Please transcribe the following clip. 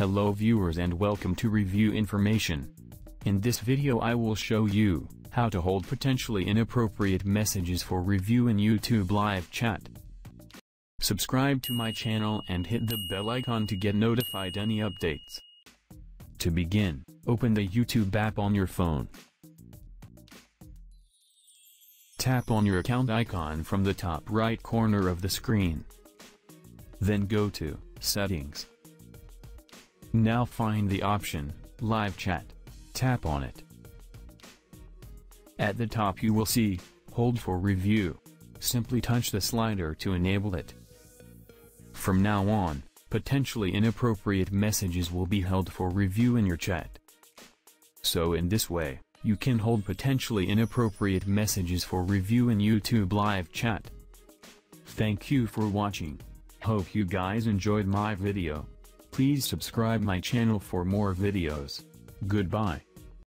Hello viewers and welcome to Review Information. In this video I will show you how to hold potentially inappropriate messages for review in YouTube live chat. Subscribe to my channel and hit the bell icon to get notified any updates. To begin, open the YouTube app on your phone. Tap on your account icon from the top right corner of the screen. Then go to Settings. Now find the option Live Chat. Tap on it. At the top you will see Hold for Review. Simply touch the slider to enable it. From now on, potentially inappropriate messages will be held for review in your chat. So in this way, you can hold potentially inappropriate messages for review in YouTube live chat. Thank you for watching. Hope you guys enjoyed my video. Please subscribe my channel for more videos. Goodbye.